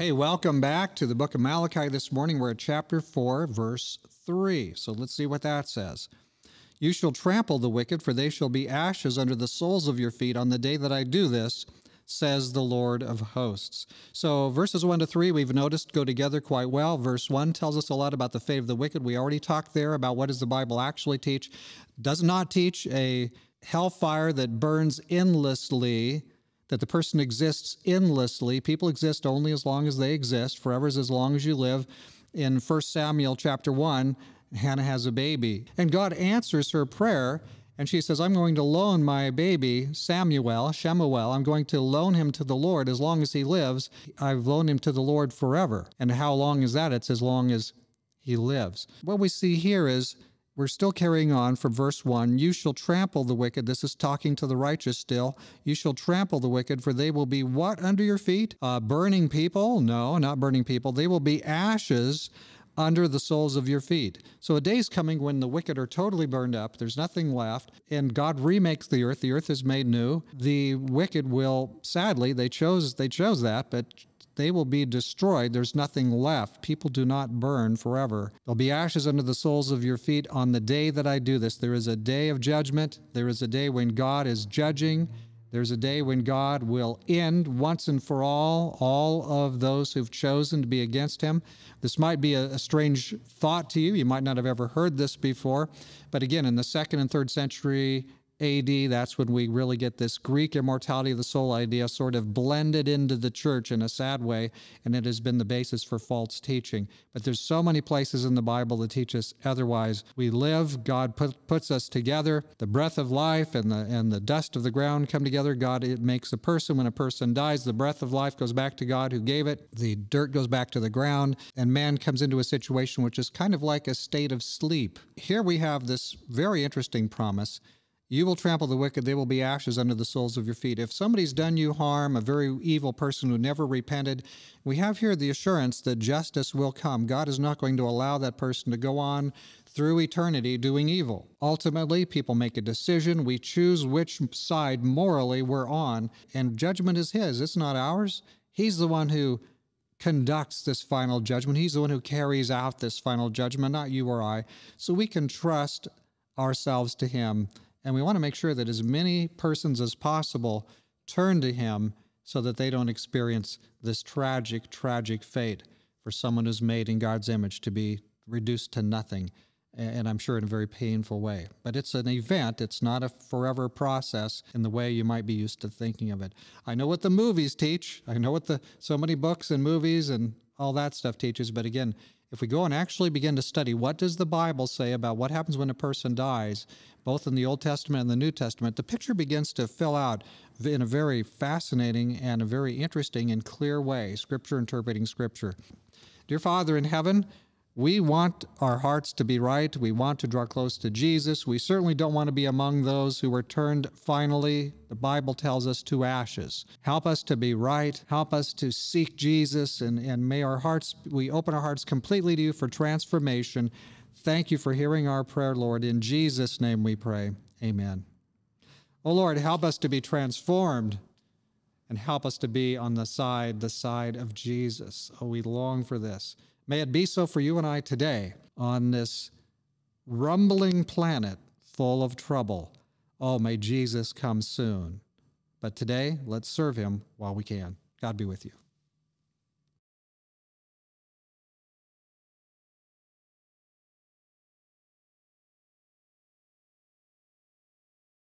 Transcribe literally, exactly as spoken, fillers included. Hey, welcome back to the book of Malachi this morning. We're at chapter four, verse three. So let's see what that says. You shall trample the wicked, for they shall be ashes under the soles of your feet on the day that I do this, says the Lord of hosts. So verses one to three, we've noticed, go together quite well. Verse one tells us a lot about the fate of the wicked. We already talked there about what does the Bible actually teach. Does not teach a hellfire that burns endlessly, that the person exists endlessly. People exist only as long as they exist. Forever is as long as you live. In First Samuel chapter one, Hannah has a baby, and God answers her prayer. And she says, I'm going to loan my baby, Samuel, Shemuel, I'm going to loan him to the Lord as long as he lives. I've loaned him to the Lord forever. And how long is that? It's as long as he lives. What we see here is we're still carrying on from verse one. You shall trample the wicked. This is talking to the righteous still. You shall trample the wicked, for they will be what under your feet? Uh, burning people? No, not burning people. They will be ashes under the soles of your feet. So a day's coming when the wicked are totally burned up, there's nothing left, and God remakes the earth. The earth is made new. The wicked will, sadly, they chose they chose that, but they will be destroyed. There's nothing left. People do not burn forever. There'll be ashes under the soles of your feet on the day that I do this. There is a day of judgment. There is a day when God is judging. There's a day when God will end once and for all all of those who've chosen to be against him. This might be a, a strange thought to you. You might not have ever heard this before. But again, in the second and third century A D, that's when we really get this Greek immortality of the soul idea sort of blended into the church in a sad way, and it has been the basis for false teaching. But there's so many places in the Bible that teach us otherwise. We live, God put, puts us together. The breath of life and the and the dust of the ground come together. God it makes a person. When a person dies, the breath of life goes back to God who gave it. The dirt goes back to the ground, and man comes into a situation which is kind of like a state of sleep. Here we have this very interesting promise. You will trample the wicked, they will be ashes under the soles of your feet. If somebody's done you harm, a very evil person who never repented, we have here the assurance that justice will come. God is not going to allow that person to go on through eternity doing evil. Ultimately, people make a decision. We choose which side morally we're on, and judgment is his. It's not ours. He's the one who conducts this final judgment. He's the one who carries out this final judgment, not you or I. So we can trust ourselves to him. And we want to make sure that as many persons as possible turn to him so that they don't experience this tragic, tragic fate for someone who's made in God's image to be reduced to nothing, and I'm sure in a very painful way. But it's an event. It's not a forever process in the way you might be used to thinking of it. I know what the movies teach. I know what the so many books and movies and all that stuff teaches. But again, if we go and actually begin to study what does the Bible say about what happens when a person dies, both in the Old Testament and the New Testament, the picture begins to fill out in a very fascinating and a very interesting and clear way, Scripture interpreting Scripture. Dear Father in heaven, we want our hearts to be right. We want to draw close to Jesus. We certainly don't want to be among those who are turned finally, the Bible tells us, to ashes. Help us to be right. Help us to seek Jesus, and, and may our hearts, we open our hearts completely to you for transformation. Thank you for hearing our prayer, Lord. In Jesus' name we pray. Amen. Oh, Lord, help us to be transformed and help us to be on the side, the side of Jesus. Oh, we long for this. May it be so for you and I today on this rumbling planet full of trouble. Oh, may Jesus come soon. But today, let's serve him while we can. God be with you.